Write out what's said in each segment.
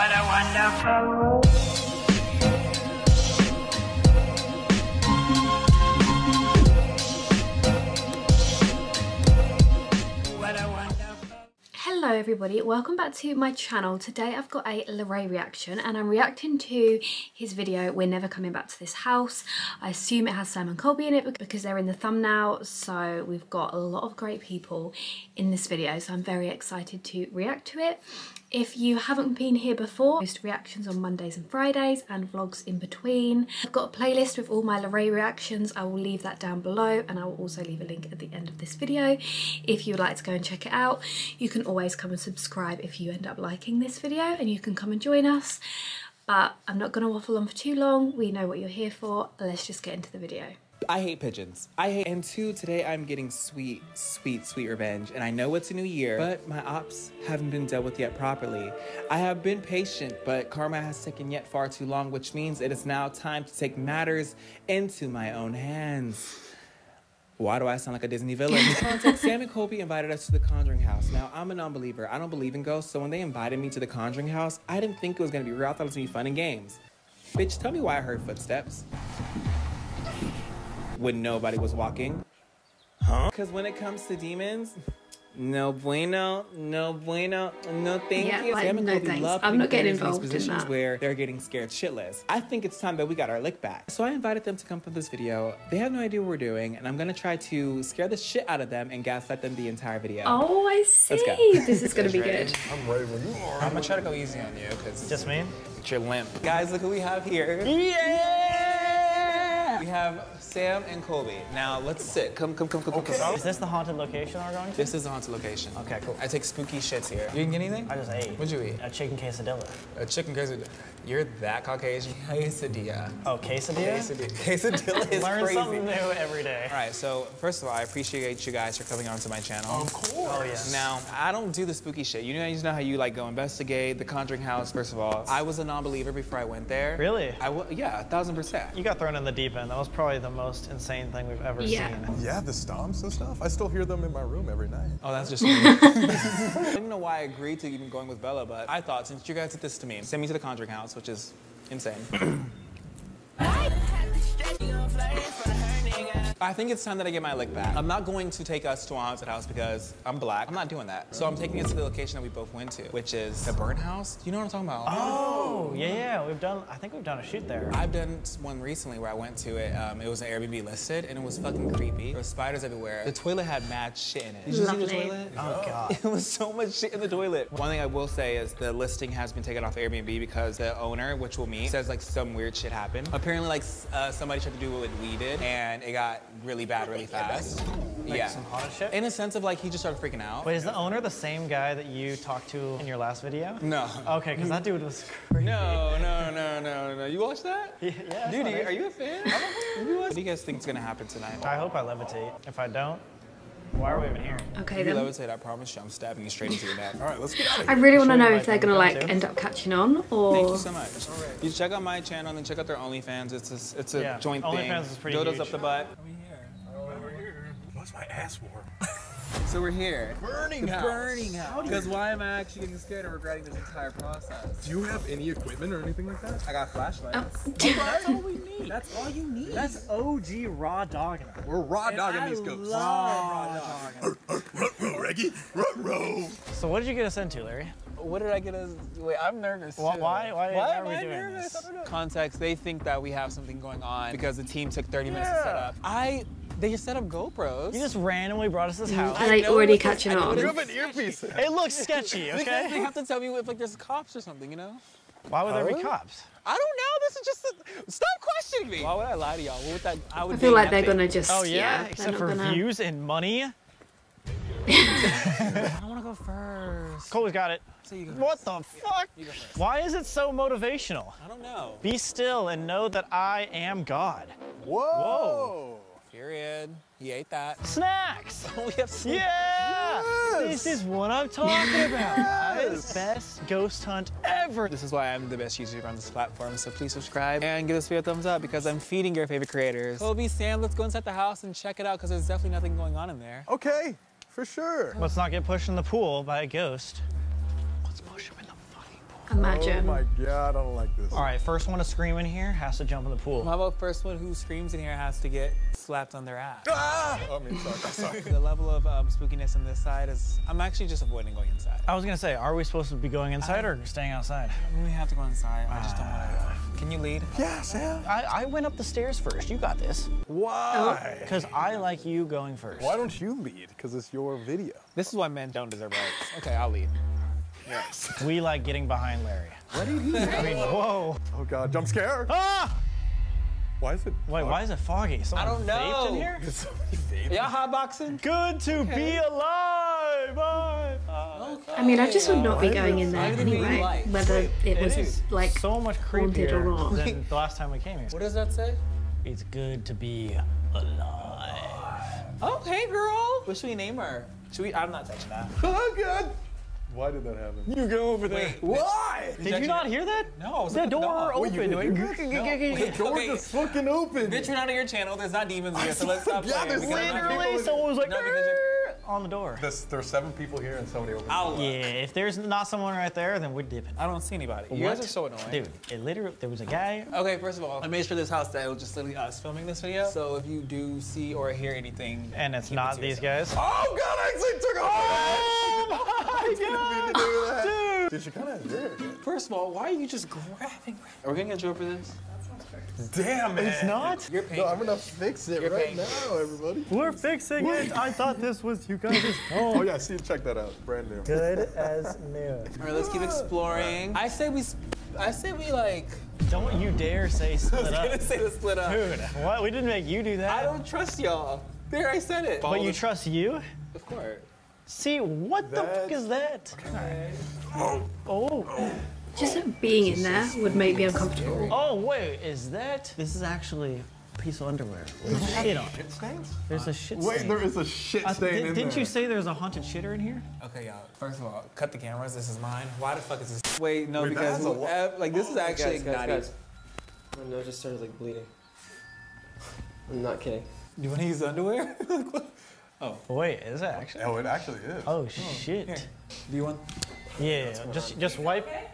What a wonderful world. Hello everybody, welcome back to my channel. Today I've got a LARRay reaction and I'm reacting to his video We're Never Coming Back to This House. I assume it has Sam and Colby in it because they're in the thumbnail, so we've got a lot of great people in this video, so I'm very excited to react to it. If you haven't been here before, I post reactions on Mondays and Fridays and vlogs in between. I've got a playlist with all my LARRay reactions. I will leave that down below and I will also leave a link at the end of this video if you would like to go and check it out. You can always come and subscribe if you end up liking this video, and you can come and join us. But I'm not going to waffle on for too long. We know what you're here for. Let's just get into the video. I hate pigeons. And two, today I'm getting sweet, sweet, sweet revenge. And I know it's a new year, but my ops haven't been dealt with yet properly. I have been patient, but karma has taken yet far too long, which means it is now time to take matters into my own hands. Why do I sound like a Disney villain? Sam and Colby invited us to the Conjuring house. Now, I'm a non-believer. I don't believe in ghosts, so when they invited me to the Conjuring house, I didn't think it was gonna be real. I thought it was gonna be fun and games. Bitch, tell me why I heard footsteps when nobody was walking. Huh? Because when it comes to demons, no bueno, no bueno, no thank you. Like, Sam and Colby love I'm not getting involved in these positions where they're getting scared shitless. I think it's time that we got our lick back. So I invited them to come for this video. They have no idea what we're doing, and I'm gonna try to scare the shit out of them and gaslight them the entire video. Oh, I see. Let's go. This is gonna be good. I'm ready when you are. I'm gonna try to go easy on you, because just me. It's your limp. Guys, look who we have here. Yeah! We have Sam and Colby. Now let's sit. Come. Is this the haunted location we're going to? This is the haunted location. Okay, cool. I take spooky shits here. You didn't get anything? I just ate. What'd you eat? A chicken quesadilla. A chicken quesadilla. You're that Caucasian. Quesadilla. Oh, quesadilla? Quesadilla is Learn crazy. Learn something new every day. All right, so first of all, I appreciate you guys for coming onto my channel. Of course. Oh, yes. Now, I don't do the spooky shit. You guys know how you like go investigate the Conjuring house, first of all. I was a non-believer before I went there. Really? Yeah, 1000%. You got thrown in the deep end. That was probably the most insane thing we've ever seen. Yeah, the stomps and stuff. I still hear them in my room every night. Oh, that's just weird. I don't know why I agreed to even going with Bella, but I thought since you guys did this to me, send me to the Conjuring house, which is insane. I think it's time that I get my lick back. I'm not going to take us to a haunted house because I'm black. I'm not doing that. So I'm taking us to the location that we both went to, which is the burnt house. You know what I'm talking about? Oh, yeah. I think we've done a shoot there. I've done one recently where I went to it. It was an Airbnb listed and it was fucking creepy. There were spiders everywhere. The toilet had mad shit in it. Did you see the toilet? Oh, God. It was so much shit in the toilet. One thing I will say is the listing has been taken off Airbnb because the owner, which will me, says like some weird shit happened. Apparently like somebody tried to do what we did and it got really bad really fast. Like some haunted shit? In a sense of like, he just started freaking out. Wait, is the owner the same guy that you talked to in your last video? No. Okay, because that dude was crazy. No. You watched that? Yeah. Dude, are you a fan? What do you guys think is going to happen tonight? I hope I levitate. If I don't, why are we even here? Okay, then. If you levitate, I promise you, I'm stabbing you straight into your neck. All right, let's get out of here. I really want to know if they're going to like end up catching on or... Thank you so much. All right. You check out my channel and check out their OnlyFans. It's a joint thing. OnlyFans is pretty huge. Dildos up the butt. What's my ass warm? So we're here. Burning house. Because why am I actually getting scared and regretting this entire process? Do you have any equipment or anything like that? I got flashlights. Oh. That's all we need. That's all you need. That's OG raw dogging. We're raw dogging these ghosts. So what did you get us into, Larry? What did I get us? Wait, I'm nervous. Why are we doing this? Context, they think that we have something going on because the team took 30 minutes to set up. They just set up GoPros. You just randomly brought us this house. And like already catching on. You have an earpiece. It looks sketchy, okay? Because they have to tell me if like there's cops or something, you know? Why would there be cops? I don't know. This is just a... Stop questioning me. Why would I lie to y'all? What would that... I feel like they're gonna just... Oh yeah? Except for views and money. I don't wanna go first. Cole's got it. So you go first. What the fuck? You go first. Why is it so motivational? I don't know. Be still and know that I am God. Whoa. Period. He ate that. Snacks! We have snacks. Yeah! Yes! This is what I'm talking about. Yes! Best ghost hunt ever. This is why I'm the best YouTuber on this platform, so please subscribe and give this video a thumbs up because I'm feeding your favorite creators. Colby, Sam, let's go inside the house and check it out because there's definitely nothing going on in there. Okay, for sure. Let's not get pushed in the pool by a ghost. Let's push him in the fucking pool. Imagine. Oh my god, I don't like this. All right, first one to scream in here has to jump in the pool. How about first one who screams in here has to get slapped on their ass? Ah! Oh, I mean, sorry. The level of spookiness on this side is, I'm actually just avoiding going inside. I was gonna say, are we supposed to be going inside or staying outside? We have to go inside. I just don't wanna go. Can you lead? Yeah, Sam. I went up the stairs first. You got this. Why? Because I like you going first. Why don't you lead? Because it's your video. This is why men don't deserve rights. Okay, I'll lead. Yes. We like getting behind LARRay. What did he say? I mean, whoa. Oh god, jump scare. Ah! Why is it? Wait, why is it foggy? Someone I don't know. Vaped in here? Y'all hotboxing? Good to be alive! I mean, I just would not be going in there anyway, whether it was like so much creepier or not. Than the last time we came here. What does that say? It's good to be alive. Oh, hey girl. What should we name her? Should we? I'm not touching that. Oh god. Why did that happen? You go over there. Wait, why? Did you not hear that? No. The door opened. The door just fucking opened. Bitch, you're not on your channel. There's not demons here, so let's stop playing. Yeah, literally someone was like, on the door. There's 7 people here and somebody opened the door. Yeah, if there's not someone right there, then we're dipping. I don't see anybody. You guys are so annoying. Dude, it literally, there was a guy. Okay, first of all, I made sure this house that it was just literally us filming this video. So if you do see or hear anything. And it's not these guys. Oh god, I actually took a Dude, you kind of did. First of all, why are you just grabbing? Are we gonna get you over this? That sounds perfect. Damn it! It's not. You're paying. No, I'm gonna fix it right now, everybody. We're fixing it. I thought this was you guys. Oh yeah, see, check that out. Brand new. Good as new. All right, let's keep exploring. I say we like. Don't you dare say split up. I was gonna say the split up. Dude, what? We didn't make you do that. I don't trust y'all. There, I said it. But you trust you? Of course. See, what the fuck is that? Okay. Oh. Just being in there would make me uncomfortable. Oh, wait, is that? This is actually a piece of underwear. Shit on it. There's a shit stain. Wait, there is a shit stain in there. Didn't you say there's a haunted shitter in here? Okay, y'all, first of all, cut the cameras, this is mine. Why the fuck is this? Wait, no, because like this is actually naughty. My nose just started like bleeding. I'm not kidding. You wanna use underwear? Oh. Wait, is that actually? Oh, it actually is. Oh, shit. Here. Do you want? Yeah, just wipe. Okay?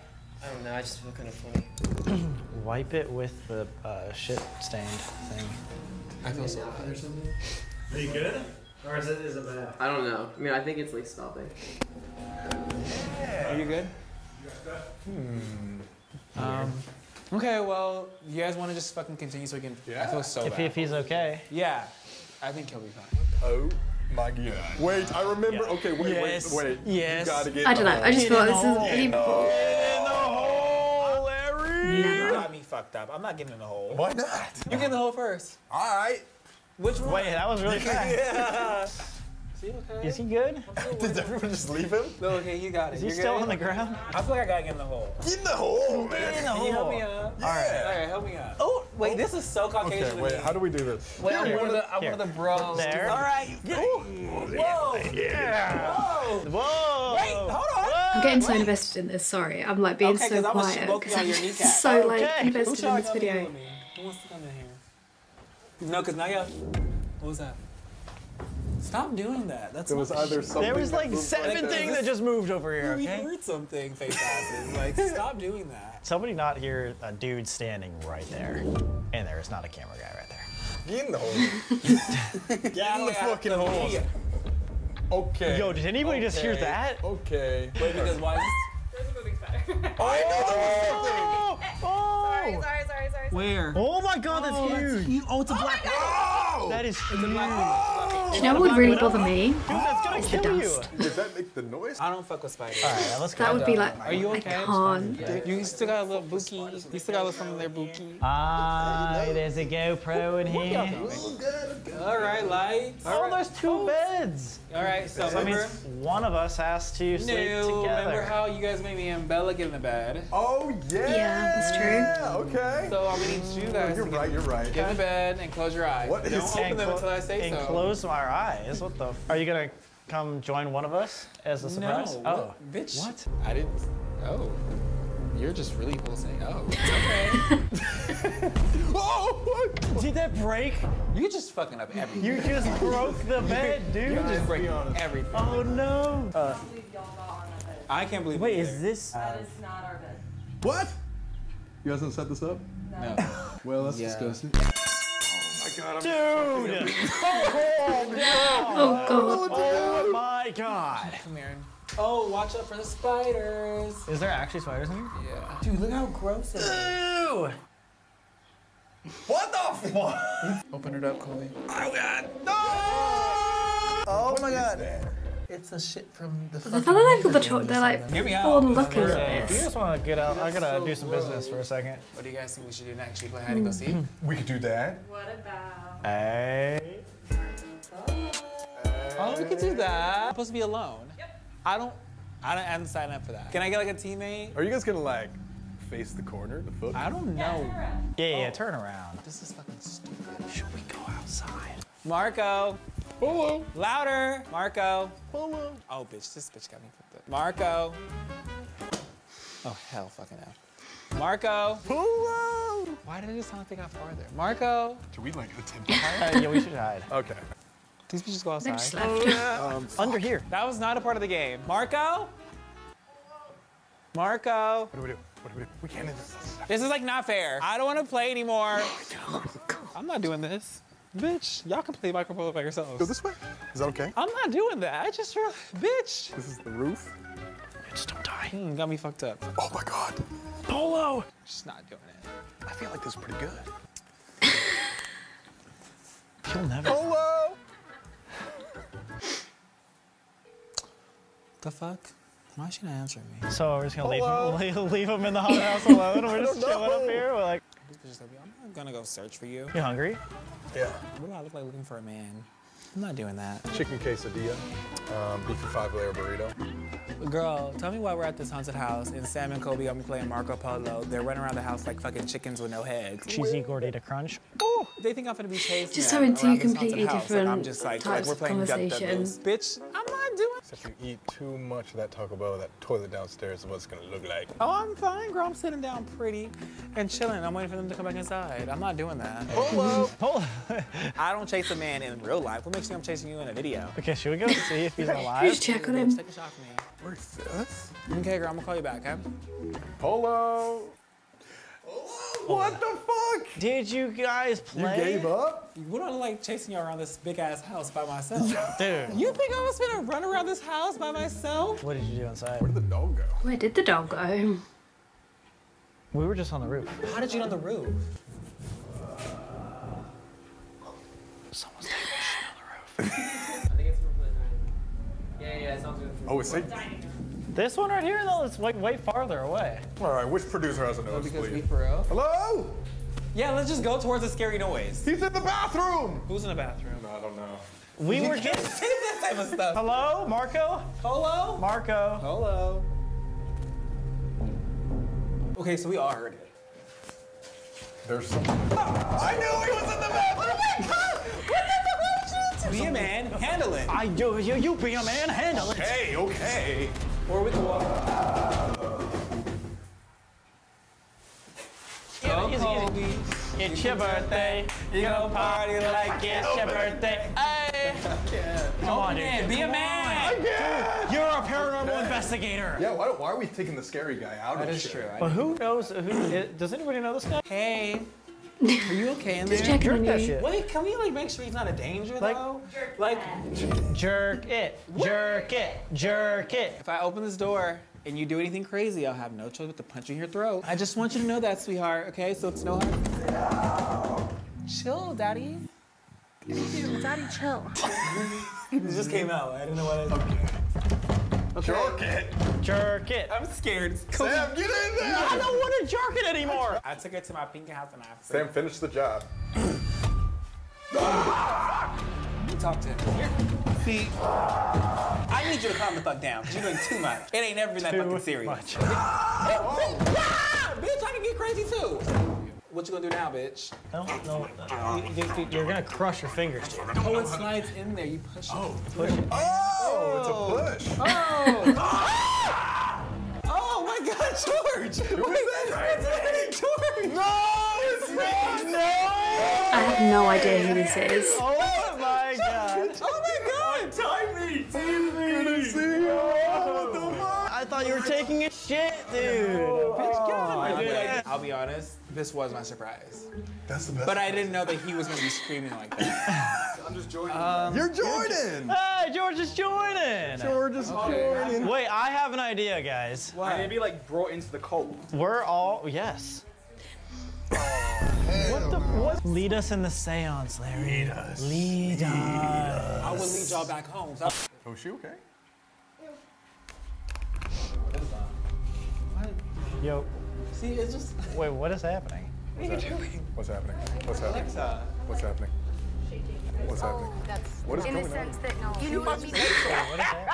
I don't know, I just feel kind of funny. Wipe it with the shit stained thing. I feel so bad or something. Are you good? Or is it bad? I don't know. I mean, I think it's like stopping. Yeah. Are you good? You got that? Okay, well, you guys want to just fucking continue so we can. Yeah. I feel so bad. If he's okay. Yeah, I think he'll be fine. Oh. My god. Wait, I remember. Yeah. Okay, wait. Yes. You gotta get I don't know. I just thought this is pretty cool. Get in the hole, LARRay. You got me fucked up. I'm not getting in the hole. Why not? You get in the hole first. All right. Which one? Wait, that was really fast. Yeah. Is he okay? Is he good? Did everyone just leave him? No, okay, you got it. Is he still on the ground? I feel like I gotta get in the hole. Get in the hole, man. Get in the hole. Can you help me up? Yeah. All right. All right, help me up. Oh. Wait, this is so Caucasian. Okay, wait, how do we do this? Wait, I'm one of the bros. There. All right. Yeah. Whoa. Yeah. Whoa. Whoa. Wait, hold on. I'm getting so invested in this. Sorry, I'm like being so quiet because I'm just so like invested in this video. Who wants to come in here? No, because now you. What was that? Stop doing that. That's it was either something. There was like 7 things that just moved over here. Okay? We heard something, face asses. Like, stop doing that. Somebody not here, a dude standing right there. And there is not a camera guy right there. Get in the hole. Get in the fucking hole. Okay. Yo, did anybody just hear that? Okay. Wait, because why? There's a moving spider. Oh, I know there was something. Sorry. Where? Oh my god, that's huge. Oh, it's a black hole. That is huge. You know what would really bother me? Dude, that's gonna kill you. Does that make the noise? I don't fuck with spiders. All right, let's go. That would be like, are you okay? I can't. Yeah. You still got a little bookie. You still got a little something there, bookie. Ah, there's a GoPro in here. All right, lights. Oh, there's 2 beds. All right, so remember, one of us has to sleep together. Remember how you guys made me and Bella get in the bed? Oh yeah. Yeah, that's true. Okay. So I'm gonna need you guys. You're right. You're right. Get in the bed and close your eyes. What? Don't open them until I say so. Close my eyes. What the? Are you gonna come join one of us as a surprise? No, oh, bitch. What? I didn't. Oh, you're just really saying. Oh. Okay. Oh! Did that break? You just fucking up everything. You just broke the bed, dude. You just break everything. Oh no. I can't believe. Wait, is this? That is not our bed. What? You guys didn't set this up? No. Well, that's disgusting. Oh my god! I'm dude! Oh no! Oh god! Oh my god! Come here. Oh, watch out for the spiders. Is there actually spiders in here? Yeah. Dude, look how gross it is. Ew! What the fuck? Open it up, Colby. Oh god! No! Oh my god! It's a shit from the. I feel like they're like forward-looking at this. If you just want to get out, I gotta do some business for a second. What do you guys think we should do next? Should we play hide and go seek? We could do that. What about? Hey. Oh, we could do that. I'm supposed to be alone. Yep. I haven't signed up for that. Can I get like a teammate? Are you guys gonna like face the corner, the foot? I don't know. Yeah, turn around. This is fucking stupid. Should we go outside? Marco. Hello. Louder. Marco. Hello. Oh, bitch, this bitch got me fucked up. Marco. Oh, hell fucking out. Marco. Hello. Why did it just sound like they got farther? Marco. Do we like attempt to hide? Yeah, we should hide. Okay. These bitches go outside. Under here. That was not a part of the game. Marco? Marco? What do we do? What do we do? We can't do this. This is like not fair. I don't want to play anymore. Oh, I'm not doing this. Bitch, y'all can play Micro Polo by yourselves. Go this way? Is that okay? I'm not doing that. I just realized, bitch. This is the roof. Just don't die. Got me fucked up. Oh my god. Polo! Just not doing it. I feel like this is pretty good. You'll never. Polo! The fuck? Why is she not answering me? So we're just gonna leave him in the hot house alone. We're just chilling up here. We're like, I'm not gonna go search for you. You hungry? Yeah. What do I look like looking for a man? I'm not doing that. Chicken quesadilla, beef and 5-layer burrito. Girl, tell me why we're at this haunted house and Sam and Colby are playing Marco Polo. They're running around the house like fucking chickens with no heads. Cheesy gordita crunch. Oh, they think I'm gonna be chased. Just having two completely different I'm just like, types like, we're playing conversations. Bitch, I'm not doing. If you eat too much of that Taco Bell, that toilet downstairs is what it's gonna look like. Oh, I'm fine, girl. I'm sitting down pretty and chilling. I'm waiting for them to come back inside. I'm not doing that. Polo, polo. I don't chase a man in real life. What makes you think I'm chasing you in a video? Okay, should we go see if he's alive? Just check on him. Take a shot for me. Where's this? Okay, girl. I'm gonna call you back, huh? Polo. What the fuck? Did you guys play? You gave up? What do I like chasing y'all around this big ass house by myself? Dude. You think I was gonna run around this house by myself? What did you do inside? Where did the dog go? Where did the dog go? We were just on the roof. How did you get on the roof? Someone's taking a shit on the roof. I think it's from the right? Yeah, it sounds good. Oh, it's safe. This one right here, though, is like way farther away. All right, which producer has a nose, please? Hello? Yeah, let's just go towards the scary noise. He's in the bathroom! Who's in the bathroom? I don't know. We were getting that type of stuff. Hello, Marco? Hello? Marco. Hello. Okay, so we all heard it. There's something. Oh, I knew he was in the bathroom! Oh my god! What the fuck? Be a man, handle it. I do. You be a man, handle it. Okay, okay. Or with the water. It's your birthday. You gonna party like it's your birthday. Hey! Come on, dude. Be a man! You're a paranormal investigator. Yeah, why are we taking the scary guy out of shit? That is true. But who knows? Does anybody know this guy? Hey. Are you okay in there? Just checking on you. Wait, can we like make sure he's not a danger though? Like, jerk it, jerk it, jerk it. If I open this door and you do anything crazy, I'll have no choice but to punch you in your throat. I just want you to know that, sweetheart. Okay, so it's no hard. No. Chill, daddy. Daddy, chill. It just came out. I didn't know what it was. Okay. Okay. Jerk it. Jerk it. I'm scared. Sam, get in there! I don't want to jerk it anymore! I took it to my pink house and I... Sam, finish the job. You talk to him. Here. See? I need you to calm the fuck down, because you're doing too much. It ain't never been that fucking serious. Much. Bitch, I can get crazy too! What you gonna do now, bitch? I don't know. You're gonna crush your fingers. Oh, it slides in there. You push it. Oh, push it. Oh, it's a push. Oh. Oh my God, George! Wait, it's George. No, it's not. No. I have no idea who this is. Oh my God. Oh my God. Time me. Time me. I thought were taking a shit, dude. Oh, bitch, get out of my way. I'll be honest, this was my surprise. That's the best. But I didn't know that he was going to be screaming like that. I'm just Jordan. You're Jordan. Hey, George is Jordan. George is Jordan. Wait, I have an idea, guys. Why? We're going to be like brought into the cult. We're all, yes. What the what? Lead us in the seance, Larry. Lead us. Lead us. I will lead y'all back home. So oh, is she okay? What is that? What? Yo. See, it's just. Wait, what is happening? What are you doing? What's happening? What's happening? What's happening? What's happening? What is going on? In the sense that no. You know what we do. What is happening?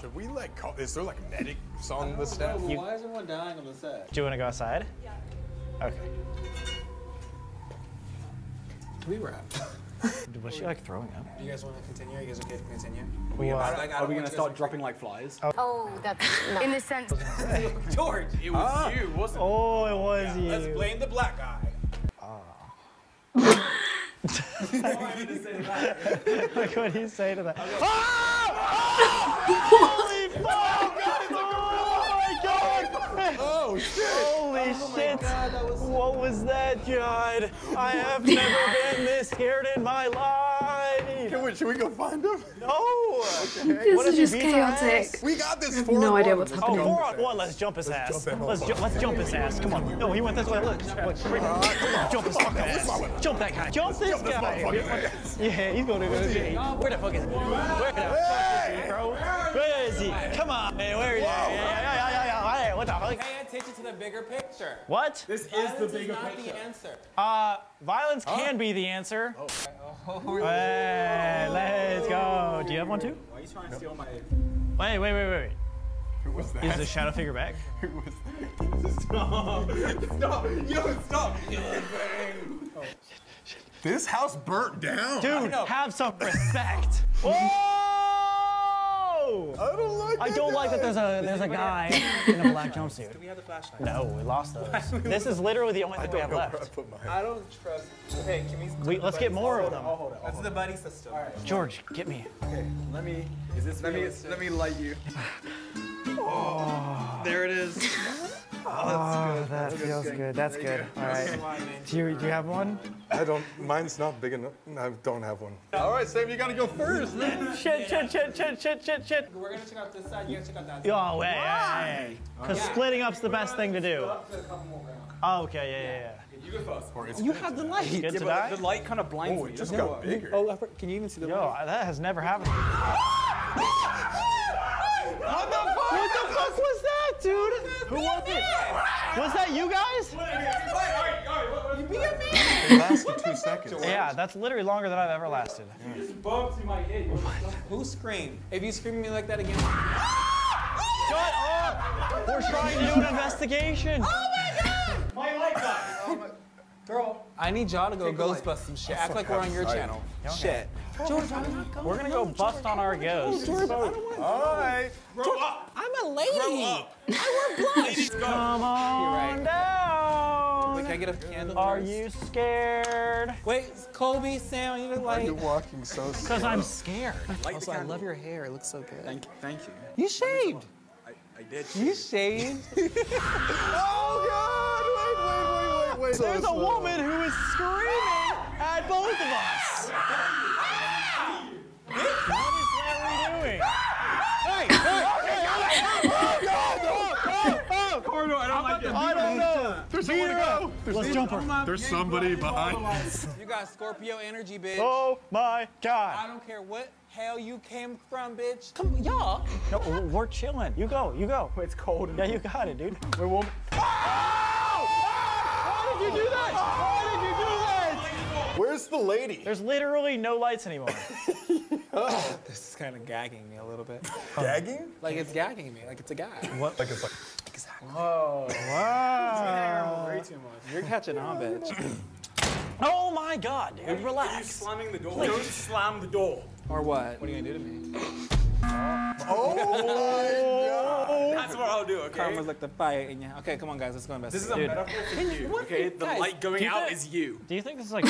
Should we like call? Is there like a medic on the set? Why is everyone dying on the set? Do you want to go outside? Yeah. Okay. We wrap. Was she like throwing up? Do you guys want to continue? Are you guys okay to continue? Are we going to start dropping like flies? Oh, that's not. In the sense. George, it was you, wasn't it? Oh, it was you. Let's blame the black guy. Like, what do you say to that? Okay. Holy fuck! Oh my god! Oh shit! Holy shit! What was that, God? I have never been this scared in my life! Should we go find him? No! Okay. This is just chaotic. We got this. I have no idea what's happening. Oh, 4-on-1, let's jump his ass. Let's jump his ass. Come on. No, he went this way. Look. Jump his fucking ass. Jump that guy. Jump this guy. Yeah, he's gonna go to jail. Where the fuck is he? Where the fuck is he, bro? Where is he? Come on, man. Where is he? Yeah. What the fuck? Pay attention to the bigger picture. What? This is the bigger picture. Violence can be the answer. Hey, let's go. Do you have one too? Why are you trying to steal my... Wait. Who was that? Is the shadow figure back? Who was that? Stop. Yo, stop. Oh. This house burnt down. Dude, have some respect. Whoa! I don't like that there's a guy in a black jumpsuit. Do we have the flashlight? No, we lost those. This is literally the only thing we have left. I don't trust. Hey, can we? Let's get more of them. Hold on. That's the buddy system. All right. George, get me. Okay, let me. Is this? Let me light you. Oh, there it is. Oh, that feels good. That's good. All right. Do you have one? I don't. Mine's not big enough. I don't have one. All right, Sam, you gotta go first. Shit. We're gonna check out this side. You gotta check out that side. Oh, wait. Because splitting up's the best thing to do. Oh, okay. Yeah. You go first. You have the light. Good to die. The light kind of blinds you. Oh, it just got bigger. Oh, can you even see the light? Yo, that has never happened. What the fuck was that, dude? Who was it? Was that you guys? All right. You be a man. It lasted 2 seconds. Yeah, that's literally longer than I've ever lasted. You just bumped in my head. Who screamed? If you scream at me like that again. Shut up! We're trying to do an investigation. Oh my god! My light got. Girl, I need y'all to go ghostbust some shit. Act like we're on your channel. Shit. George, I'm not going. We're gonna go bust on our ghosts. George, I don't want to. All right. Grow up. I'm a lady. Grow up. I wear blush. Come on down. Wait, can I get a candle? Are you scared? Wait, Colby, Sam, you look like. You're walking so scared. Because I'm scared. Also, I love your hair. It looks so good. Thank you. You shaved. I did. You shaved. Oh God. Wait, there's a woman who is screaming at both of us. What is Larry doing? I don't know. There's someone to go. Let's jump her. There's somebody behind us. You got Scorpio energy, bitch. Oh my God. I don't care what hell you came from, bitch. Come, y'all. No, we're chilling. You go. It's cold. Yeah, you got it, dude. We're warm. Why did you do that? Where's the lady? There's literally no lights anymore. Oh, this is kind of gagging me a little bit. Gagging? Like it's gagging me, like it's a gag. What? Like it's like. Exactly. Whoa! Wow! Way too much. You're catching on, bitch. Oh my God, dude! Relax. You're slamming the door. Please. Don't slam the door. Or what? What are you gonna do to me? Oh my God. That's what I'll do, okay? Karma's like the fire in you. Okay, come on, guys, let's go invest. This is a metaphor for you, okay? The light going out is you. Do you think this is like...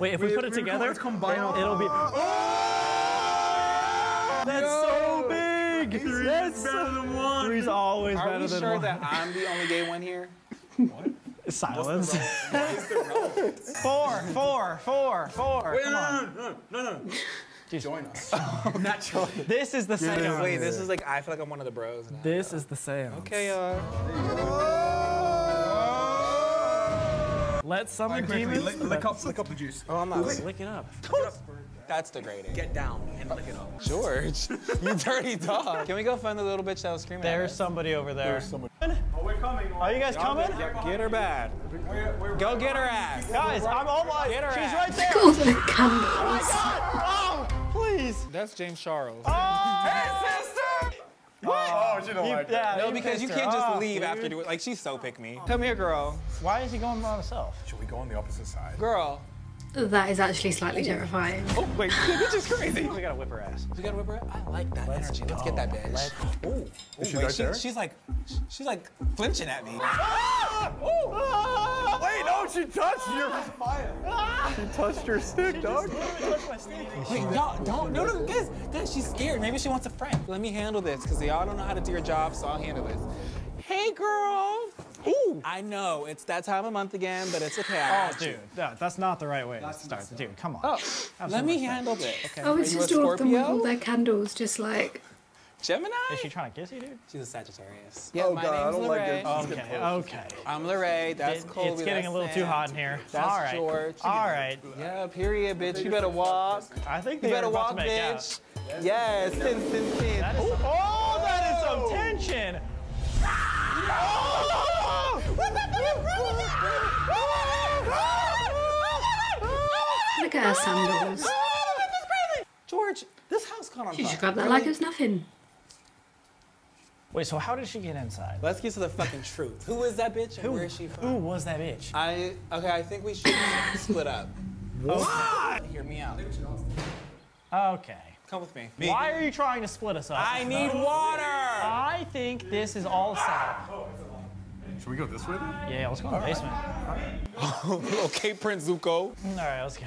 Wait, if we put it together, it'll be... Oh! Three is better than one. Three's always better than one. Are we sure that I'm the only gay one here? What? Silence. Four. Wait, no. Jeez. Join us. Not join. This is the seance. Wait, this is like, I feel like I'm one of the bros now. This is the seance. Okay, let summon demons. Lick up the juice. Oh, I'm not. Lick it up. That's degrading. Get down and lick it up. George, you dirty dog. Can we go find the little bitch that was screaming at us? There's somebody over there. There's somebody. Oh, we're coming. Are you guys coming? Get her bad. Go get her ass. Guys, I'm almost. Get her ass. She's right there. Go for the cameras. Oh, my God. Oh, please. That's James Charles. Oh, hey, sister. What? Oh, she don't like that. No, because you can't just leave after doing it. Like, she's so pick me. Come here, girl. Why is he going by himself? Should we go on the opposite side? Girl. That is actually slightly terrifying. Oh, wait, this is crazy. We gotta whip her ass. We gotta whip her ass? I like that energy. Let's get that bitch. Oh, she's like flinching at me. Wait, no, she touched your fire. She touched your stick, dog. Wait, y'all don't. No, guys, she's scared. Maybe she wants a friend. Let me handle this, because y'all don't know how to do your job, so I'll handle this. Hey, girl. Ooh. I know, it's that time of month again, but it's okay. Oh, dude, no, that's not the right way to start. Dude, come on. Oh, let me handle this. Okay. I was just all of them with all their candles, just like... Gemini? Is she trying to kiss you, dude? She's a Sagittarius. Yeah, oh, my God, name's LARRay. Like okay. I'm LARRay, that's Colby. It's getting a little too hot in here. That's all right. George. All right. Yeah, period, bitch. You better walk. I think they better walk, bitch. Yes, sin. Oh, that is some tension. Oh! Look at her sandals. George, this house caught on fire. She just grabbed that like it was nothing. Wait, so how did she get inside? Let's get to the fucking truth. Who is that bitch? Where is she from? Who was that bitch? I think we should split up. What? Hear me out. Okay. Come with me. Why are you trying to split us up? I need water. I think this is all set up. Should we go this way then? Yeah, let's go in the basement. Right. Okay, Prince Zuko. All right, let's go.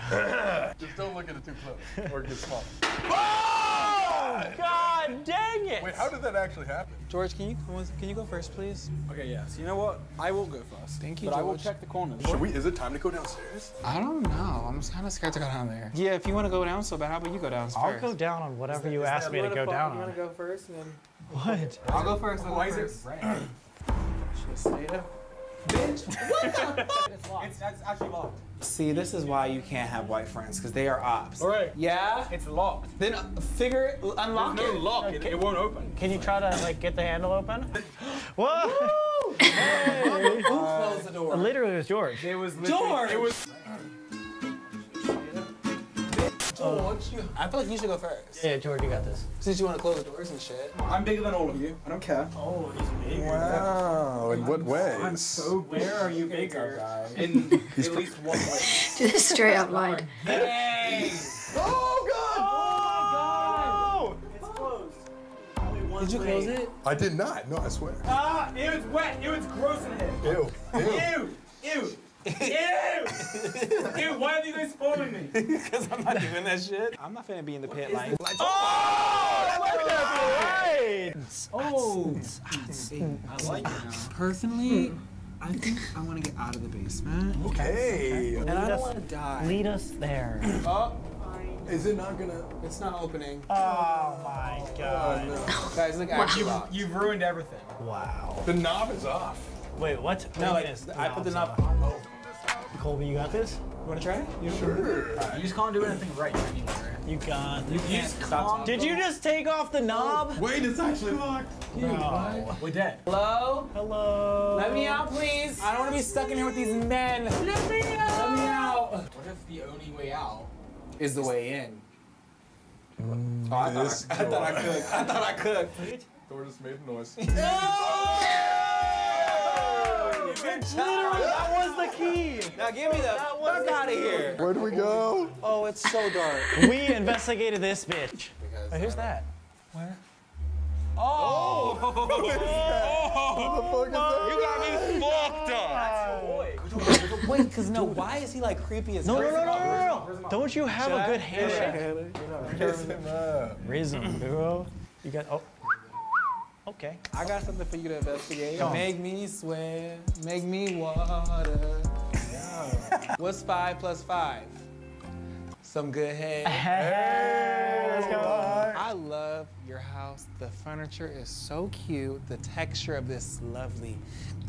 Just don't look at it too close or it gets small. Oh! God dang it! Wait, how did that actually happen? George, can you go first, please? Okay, yes. You know what? I will go first. Thank you, George. I will check the corners. Is it time to go downstairs? I don't know. I'm kind of scared to go down there. Yeah, if you want to go down so bad, how about you go down first? I'll go down on whatever you ask me to go down on. You want to go first and then... What? I'll go first. Why is it right? Bitch, what the fuck? It's locked. It's actually locked. See, this is why you can't have white friends, because they are ops. All right. Yeah? It's locked. Then unlock it. No lock. Okay. It won't open. Can you try to, like, get the handle open? Whoa! Hey! Who closed the door? Literally, it was George. It was George! It was... I feel like you should go first. Yeah, George, you got this. Since you want to close the doors and shit. I'm bigger than all of you. I don't care. Oh, he's bigger. Wow, in what ways? I'm so big. Where are you bigger? In at least one way. Just straight up lied. Hey! Oh, God! Oh, my God! It's closed. Only one. Did you close it? I did not. No, I swear. Ah, ew, it's wet. Ew, it's gross in here. Ew. Ew! Ew, why are you guys following me? Because I'm not doing that shit. I'm not finna be in the pit like... Oh! Look at the lights! Oh! I like it now. Personally, I think I want to get out of the basement. Okay. And I don't want to die. Lead us there. Oh. Is it not gonna... It's not opening. Oh, my God. Oh, no. Guys, look, you've ruined everything. Wow. The knob is off. Wait, what? No, it is. I put the knob on. Oh. Colby, you got this? You want to try it? Sure. You just can't do anything right anymore. You got this. You just can't. Did you just take off the knob? Wait, it's actually locked. No. We're dead. Hello? Hello? Let me out, please. I don't want to be stuck in here with these men. Let me out. Let me out. What if the only way out is the way in? Oh, I thought I could. The door just made a noise. That was the key. Now give me the fuck out of here. Where do we go? Oh, it's so dark. We investigated this bitch. Wait, who's that? Where? Oh! What the fuck is that? You got me fucked up. Wait, because no, why is he like creepy as hell? No. Don't you have a good handshake? Rizzo, girl. You got, oh. Okay. I got something for you to investigate. Go. Make me swim, make me water. Yeah. What's 5 plus 5? Some good head. Hey, let's go. I love your house. The furniture is so cute. The texture of this lovely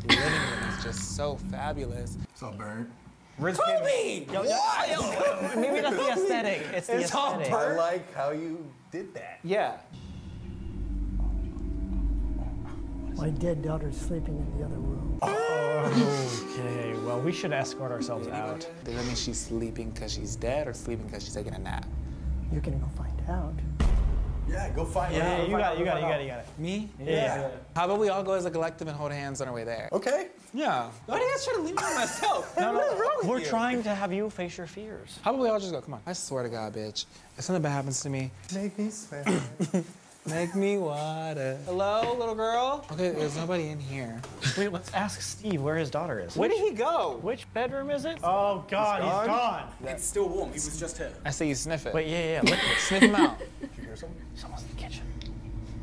living room is just so fabulous. What's up, Bird? Kobe! Yo, yo, maybe that's the aesthetic. It's the aesthetic. I like how you did that. Yeah. My dead daughter's sleeping in the other room. Oh, okay, well, we should escort ourselves out. Does that mean she's sleeping because she's dead or sleeping because she's taking a nap? You're gonna go find out. Yeah, go find out. Yeah, you got it. Me? Yeah. How about we all go as a collective and hold hands on our way there? Okay. Yeah. Why do you guys try to leave me by myself? No, no, we're trying to have you face your fears. How about we all just go? Come on. I swear to God, bitch, if something bad happens to me, make me sweat. Make me water. Hello, little girl? Okay, there's nobody in here. Wait, let's ask Steve where his daughter is. Where did he go? Which bedroom is it? Oh, God, he's gone. Yeah. It's still warm. He was just here. I say you sniff it. Wait, yeah. Sniff him out. Did you hear something? Someone's in the kitchen.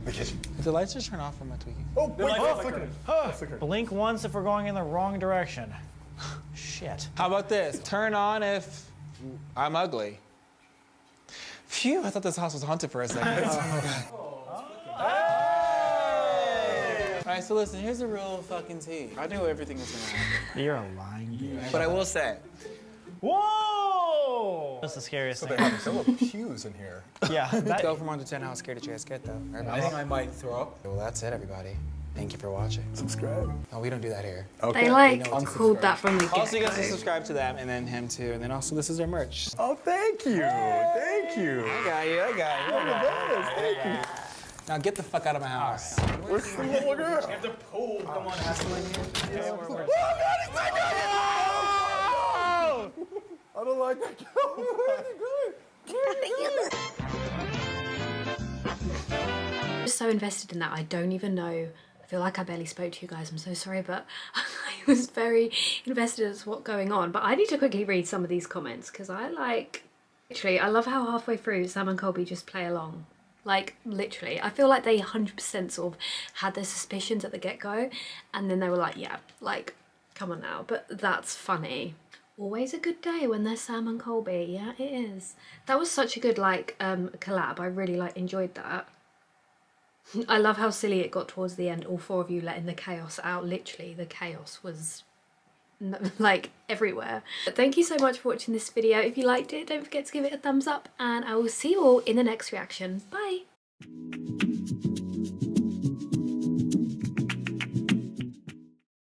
The kitchen. Did the lights just turn off from my tweaking? Oh, wait, flickered. Blink once if we're going in the wrong direction. Shit. How about this? Turn on if I'm ugly. Phew, I thought this house was haunted for a second. All right, so listen, here's the real fucking tea. I knew everything was gonna happen. You're a lying bitch. But I will say, whoa! That's the scariest thing. There were pews in here. Yeah. That... Go from 1 to 10, how scared did you guys get, though? Right? I think I might throw up. Well, that's it, everybody. Thank you for watching. Subscribe. No, we don't do that here. Okay. They like called that from the get-go. Also, you guys can subscribe to them, and then him too, and then also this is their merch. Oh, thank you, thank you. I got you. Look at this, thank you. Now get the fuck out of my house. We're free, little girl. You have to pull. Come on, Ashley. Yeah, we're. Oh, God, it's my guy! I don't like that guy. Where are you going? I'm just so invested in that. I don't even know. I feel like I barely spoke to you guys, I'm so sorry, but I was very invested as to what's going on. But I need to quickly read some of these comments because I like, literally, I love how halfway through Sam and Colby just play along. Like, literally, I feel like they 100% sort of had their suspicions at the get-go and then they were like, yeah, like, come on now, but that's funny. Always a good day when they're Sam and Colby, yeah, it is. That was such a good, like, collab. I really, like, enjoyed that. I love how silly it got towards the end, all 4 of you letting the chaos out. Literally, the chaos was, like, everywhere. But thank you so much for watching this video. If you liked it, don't forget to give it a thumbs up, and I will see you all in the next reaction. Bye!